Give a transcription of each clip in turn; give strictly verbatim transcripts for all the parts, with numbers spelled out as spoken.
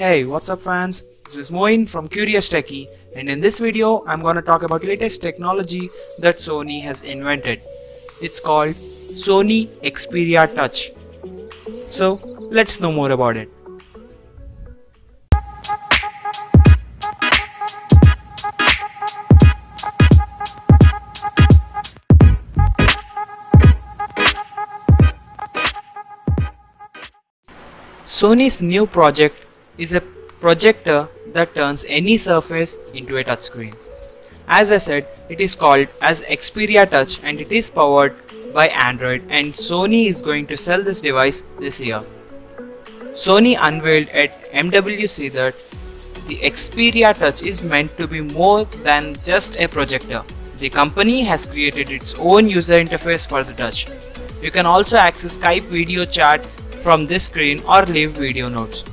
Hey, what's up friends? This is Moin from Curious Techie, and in this video I'm gonna talk about latest technology that Sony has invented. It's called Sony Xperia Touch. So let's know more about it. Sony's new project is a projector that turns any surface into a touchscreen. As I said, it is called as Xperia Touch and it is powered by Android, and Sony is going to sell this device this year. Sony unveiled at M W C that the Xperia Touch is meant to be more than just a projector. The company has created its own user interface for the Touch. You can also access Skype video chat from this screen or leave video notes.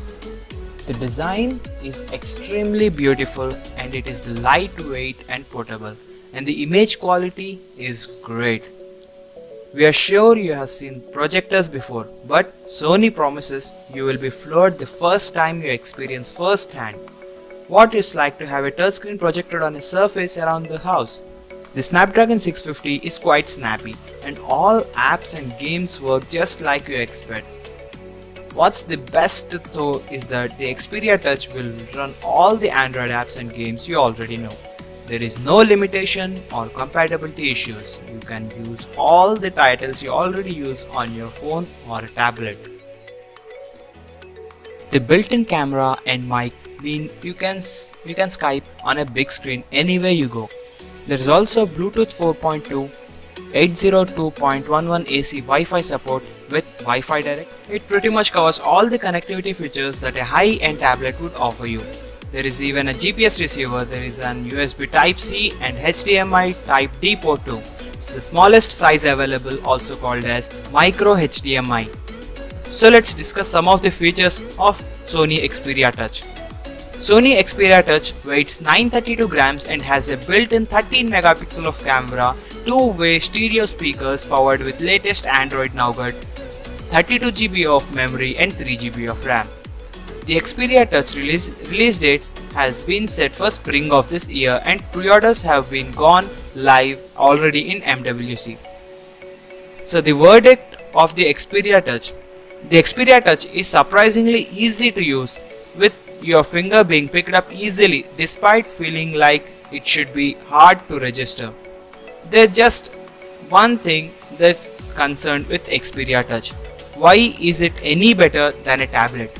The design is extremely beautiful and it is lightweight and portable, and the image quality is great. We are sure you have seen projectors before, but Sony promises you will be floored the first time you experience firsthand what it's like to have a touchscreen projected on a surface around the house. The Snapdragon six fifty is quite snappy and all apps and games work just like you expect. What's the best though is that the Xperia Touch will run all the Android apps and games you already know. There is no limitation or compatibility issues. You can use all the titles you already use on your phone or a tablet. The built-in camera and mic mean you can, you can Skype on a big screen anywhere you go. There is also Bluetooth four point two, eight oh two point eleven A C Wi-Fi support with Wi-Fi Direct. It pretty much covers all the connectivity features that a high-end tablet would offer you. There is even a G P S receiver, there is an U S B Type-C and H D M I Type-D port too. It's the smallest size available, also called as Micro H D M I. So let's discuss some of the features of Sony Xperia Touch. Sony Xperia Touch weighs nine hundred thirty-two grams and has a built-in thirteen megapixel of camera, two-way stereo speakers powered with latest Android Nougat, thirty-two gigabytes of memory and three gigabytes of RAM. The Xperia Touch release, release date has been set for spring of this year, and pre-orders have been gone live already in M W C. So the verdict of the Xperia Touch. The Xperia Touch is surprisingly easy to use, with your finger being picked up easily despite feeling like it should be hard to register. There's just one thing that's concerned with Xperia Touch. Why is it any better than a tablet?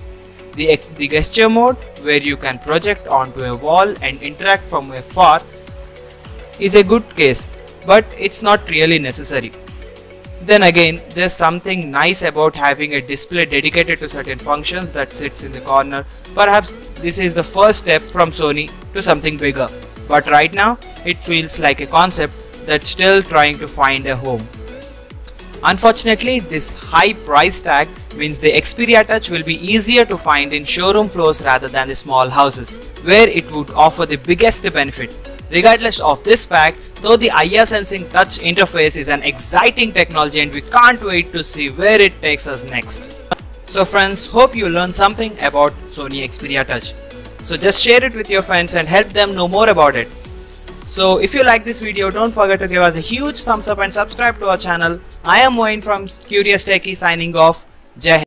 The, the gesture mode, where you can project onto a wall and interact from afar, is a good case, but it's not really necessary. Then again, there's something nice about having a display dedicated to certain functions that sits in the corner. Perhaps this is the first step from Sony to something bigger, but right now it feels like a concept that's still trying to find a home. Unfortunately, this high price tag means the Xperia Touch will be easier to find in showroom floors rather than the small houses, where it would offer the biggest benefit. Regardless of this fact, though, the I A Sensing Touch interface is an exciting technology and we can't wait to see where it takes us next. So friends, hope you learned something about Sony Xperia Touch. So just share it with your friends and help them know more about it. So if you like this video, don't forget to give us a huge thumbs up and subscribe to our channel. I am Moin from Curious Techie signing off. Jai Hind.